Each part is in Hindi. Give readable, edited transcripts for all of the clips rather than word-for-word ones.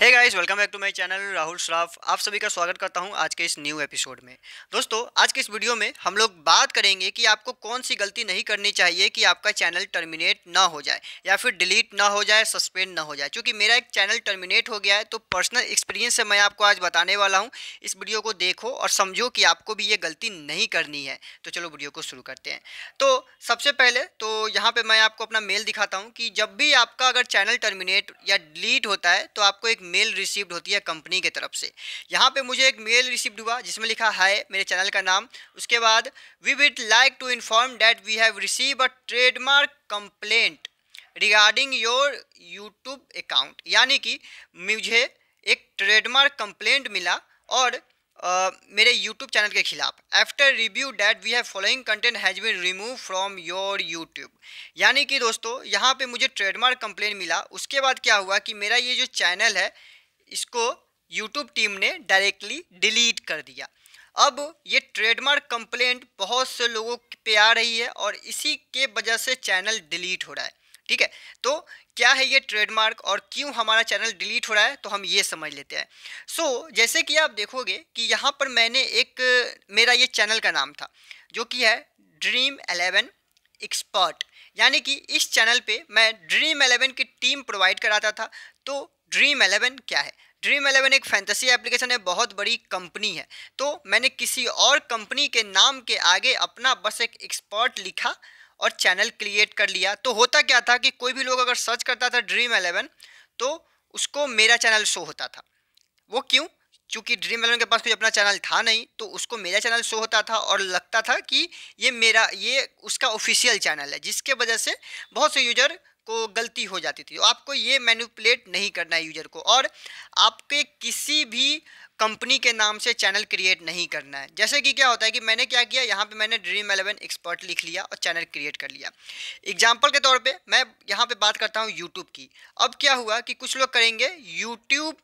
Hey guys, welcome back to my channel Rahul Shroff. आप सभी का स्वागत करता हूं आज के इस न्यू एपिसोड में। दोस्तों, आज के इस वीडियो में हम लोग बात करेंगे कि आपको कौन सी गलती नहीं करनी चाहिए कि आपका चैनल टर्मिनेट ना हो जाए या फिर डिलीट ना हो जाए, सस्पेंड ना हो जाए। क्योंकि मेरा एक चैनल टर्मिनेट हो गया है, तो पर्सनल एक्सपीरियंस से मैं आपको आज बताने वाला हूँ। इस वीडियो को देखो और समझो कि आपको भी ये गलती नहीं करनी है। तो चलो वीडियो को शुरू करते हैं। तो सबसे पहले तो यहाँ पर मैं आपको अपना मेल दिखाता हूँ कि जब भी आपका अगर चैनल टर्मिनेट या डिलीट होता है तो आपको एक मेल रिसीव्ड होती है कंपनी की तरफ से। यहाँ पे मुझे एक मेल रिसीव्ड हुआ जिसमें लिखा है मेरे चैनल का नाम, उसके बाद we would like to inform that we have received a trademark complaint regarding your YouTube account. यानी कि मुझे एक ट्रेडमार्क कंप्लेंट मिला और मेरे यूट्यूब चैनल के खिलाफ। After review that we have following content has been remove from your YouTube. यानी कि दोस्तों, यहाँ पे मुझे ट्रेडमार्क कंप्लेंट मिला। उसके बाद क्या हुआ कि मेरा ये जो चैनल है इसको यूट्यूब टीम ने डायरेक्टली डिलीट कर दिया। अब ये ट्रेडमार्क कंप्लेंट बहुत से लोगों पे आ रही है और इसी के वजह से चैनल डिलीट हो रहा है। ठीक है, तो क्या है ये ट्रेडमार्क और क्यों हमारा चैनल डिलीट हो रहा है, तो हम ये समझ लेते हैं। सो जैसे कि आप देखोगे कि यहाँ पर मैंने मेरा ये चैनल का नाम था जो कि है Dream11 एक्सपर्ट। यानी कि इस चैनल पे मैं Dream11 की टीम प्रोवाइड कराता था। तो Dream11 क्या है? Dream11 एक फैंटेसी एप्लीकेशन है, बहुत बड़ी कंपनी है। तो मैंने किसी और कंपनी के नाम के आगे अपना बस एक एक्सपर्ट लिखा और चैनल क्रिएट कर लिया। तो होता क्या था कि कोई भी लोग अगर सर्च करता था Dream11 तो उसको मेरा चैनल शो होता था। वो क्यों? क्योंकि Dream11 के पास कोई अपना चैनल था नहीं, तो उसको मेरा चैनल शो होता था और लगता था कि ये उसका ऑफिशियल चैनल है, जिसके वजह से बहुत से यूज़र को गलती हो जाती थी। आपको ये मैनिपुलेट नहीं करना है यूज़र को, और आपके किसी भी कंपनी के नाम से चैनल क्रिएट नहीं करना है। जैसे कि क्या होता है कि मैंने क्या किया, यहाँ पे मैंने Dream11 एक्सपर्ट लिख लिया और चैनल क्रिएट कर लिया। एग्जांपल के तौर पे मैं यहाँ पे बात करता हूँ यूट्यूब की। अब क्या हुआ कि कुछ लोग करेंगे यूट्यूब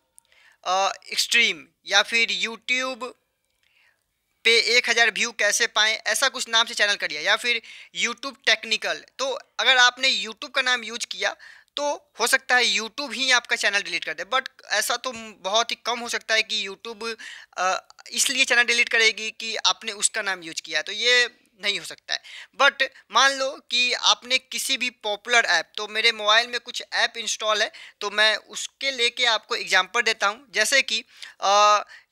एक्सट्रीम या फिर यूट्यूब पे 1000 व्यू कैसे पाएँ, ऐसा कुछ नाम से चैनल करिए, या फिर यूट्यूब टेक्निकल। तो अगर आपने यूट्यूब का नाम यूज किया तो हो सकता है यूट्यूब ही आपका चैनल डिलीट कर दे, बट ऐसा तो बहुत ही कम हो सकता है कि यूट्यूब इसलिए चैनल डिलीट करेगी कि आपने उसका नाम यूज किया। तो ये नहीं हो सकता है। बट मान लो कि आपने किसी भी पॉपुलर ऐप, तो मेरे मोबाइल में कुछ ऐप इंस्टॉल है तो मैं उसके लेके आपको एग्जांपल देता हूँ। जैसे कि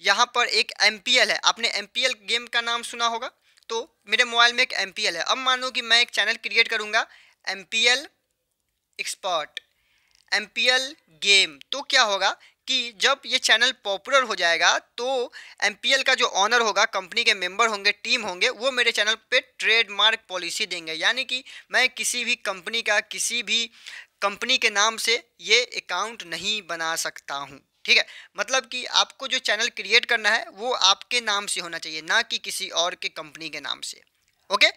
यहाँ पर एक MPL है, आपने MPL गेम का नाम सुना होगा। तो मेरे मोबाइल में एक MPL है। अब मान लो कि मैं एक चैनल क्रिएट करूँगा MPL एक्सपर्ट, MPL गेम। तो क्या होगा कि जब ये चैनल पॉपुलर हो जाएगा तो MPL का जो ऑनर होगा, कंपनी के मेंबर होंगे, टीम होंगे, वो मेरे चैनल पे ट्रेडमार्क पॉलिसी देंगे। यानी कि मैं किसी भी कंपनी का किसी भी कंपनी के नाम से ये अकाउंट नहीं बना सकता हूँ। ठीक है, मतलब कि आपको जो चैनल क्रिएट करना है वो आपके नाम से होना चाहिए, ना कि किसी और के कंपनी के नाम से। ओके,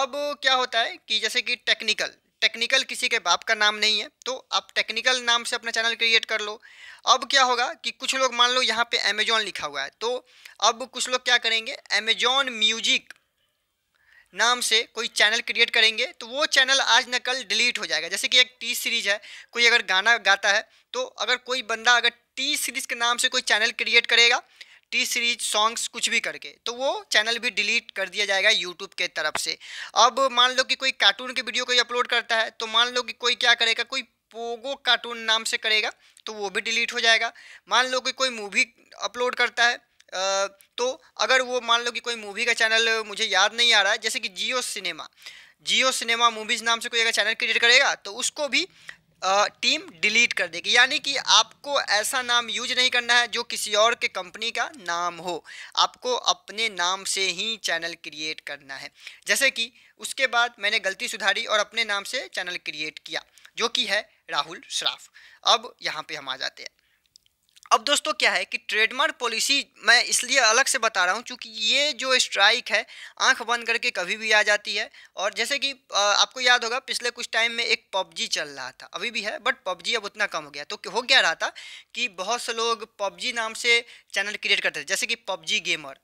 अब क्या होता है कि जैसे कि टेक्निकल किसी के बाप का नाम नहीं है, तो आप टेक्निकल नाम से अपना चैनल क्रिएट कर लो। अब क्या होगा कि कुछ लोग, मान लो यहाँ पे अमेजॉन लिखा हुआ है, तो अब कुछ लोग क्या करेंगे, अमेजॉन म्यूजिक नाम से कोई चैनल क्रिएट करेंगे। तो वो चैनल आज ना कल डिलीट हो जाएगा। जैसे कि एक T-Series है, कोई अगर गाना गाता है, तो अगर कोई बंदा अगर T-Series के नाम से कोई चैनल क्रिएट करेगा, T-Series सॉन्ग्स कुछ भी करके, तो वो चैनल भी डिलीट कर दिया जाएगा यूट्यूब के तरफ से। अब मान लो कि कोई कार्टून की वीडियो कोई अपलोड करता है, तो मान लो कि कोई क्या करेगा, कोई पोगो कार्टून नाम से करेगा, तो वो भी डिलीट हो जाएगा। मान लो कि कोई मूवी अपलोड करता है, तो अगर वो, मान लो कि कोई मूवी का चैनल, मुझे याद नहीं आ रहा है, जैसे कि जियो सिनेमा मूवीज़ नाम से कोई अगर चैनल क्रिएट करेगा तो उसको भी टीम डिलीट कर देगी। यानी कि आपको ऐसा नाम यूज नहीं करना है जो किसी और के कंपनी का नाम हो, आपको अपने नाम से ही चैनल क्रिएट करना है। जैसे कि उसके बाद मैंने गलती सुधारी और अपने नाम से चैनल क्रिएट किया, जो कि है राहुल श्रॉफ। अब यहाँ पे हम आ जाते हैं। अब दोस्तों क्या है कि ट्रेडमार्क पॉलिसी मैं इसलिए अलग से बता रहा हूँ क्योंकि ये जो स्ट्राइक है आंख बंद करके कभी भी आ जाती है। और जैसे कि आपको याद होगा पिछले कुछ टाइम में एक PUBG चल रहा था, अभी भी है बट PUBG अब उतना कम हो गया। तो हो क्या रहा था कि बहुत से लोग PUBG नाम से चैनल क्रिएट करते थे, जैसे कि PUBG गेमर।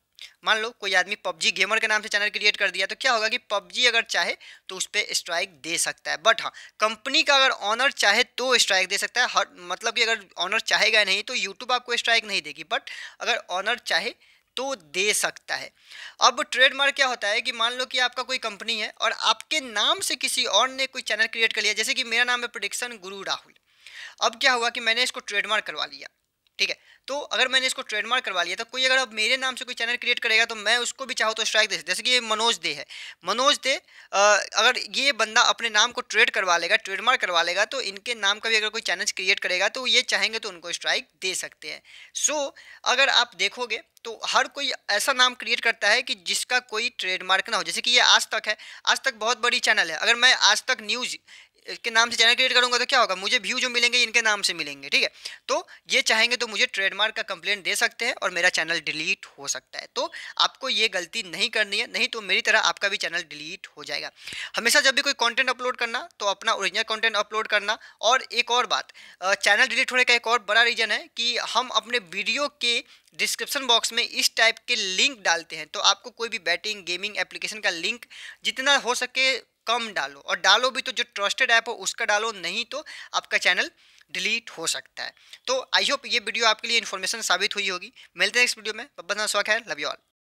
मान लो कोई आदमी पबजी गेमर के नाम से चैनल क्रिएट कर दिया तो क्या होगा कि पबजी अगर चाहे तो उस पर स्ट्राइक दे सकता है। बट हाँ, कंपनी का अगर ऑनर चाहे तो स्ट्राइक दे सकता है। हर मतलब कि अगर ऑनर चाहेगा नहीं तो यूट्यूब आपको स्ट्राइक नहीं देगी, बट अगर ऑनर चाहे तो दे सकता है। अब ट्रेडमार्क क्या होता है कि मान लो कि आपका कोई कंपनी है और आपके नाम से किसी और ने कोई चैनल क्रिएट कर लिया, जैसे कि मेरा नाम है प्रेडिक्शन गुरु राहुल। अब क्या हुआ कि मैंने इसको ट्रेडमार्क करवा लिया, ठीक है। तो अगर मैंने इसको ट्रेडमार्क करवा लिया तो कोई अगर अब मेरे नाम से कोई चैनल क्रिएट करेगा तो मैं उसको भी चाहूँ तो स्ट्राइक दे सकता। जैसे कि ये मनोज दे है, मनोज दे अगर ये बंदा अपने नाम को ट्रेड करवा लेगा, ट्रेडमार्क करवा लेगा, तो इनके नाम का भी अगर कोई चैनल क्रिएट करेगा तो ये चाहेंगे तो उनको स्ट्राइक दे सकते हैं। सो अगर आप देखोगे तो हर कोई ऐसा नाम क्रिएट करता है कि जिसका कोई ट्रेडमार्क ना हो। जैसे कि ये आज तक है, आज तक बहुत बड़ी चैनल है, अगर मैं आज तक न्यूज़ के नाम से चैनल क्रिएट करूंगा तो क्या होगा, मुझे व्यू जो मिलेंगे इनके नाम से मिलेंगे, ठीक है। तो ये चाहेंगे तो मुझे ट्रेडमार्क का कंप्लेंट दे सकते हैं और मेरा चैनल डिलीट हो सकता है। तो आपको ये गलती नहीं करनी है, नहीं तो मेरी तरह आपका भी चैनल डिलीट हो जाएगा। हमेशा जब भी कोई कंटेंट अपलोड करना तो अपना ओरिजिनल कंटेंट अपलोड करना। और एक और बात, चैनल डिलीट होने का एक और बड़ा रीज़न है कि हम अपने वीडियो के डिस्क्रिप्शन बॉक्स में इस टाइप के लिंक डालते हैं। तो आपको कोई भी बैटिंग गेमिंग एप्लीकेशन का लिंक जितना हो सके कम डालो, और डालो भी तो जो ट्रस्टेड ऐप हो उसका डालो, नहीं तो आपका चैनल डिलीट हो सकता है। तो आई होप ये वीडियो आपके लिए इन्फॉर्मेशन साबित हुई होगी। मिलते हैं नेक्स्ट वीडियो में, तब तक अपना ख्याल रखिए। Love you all.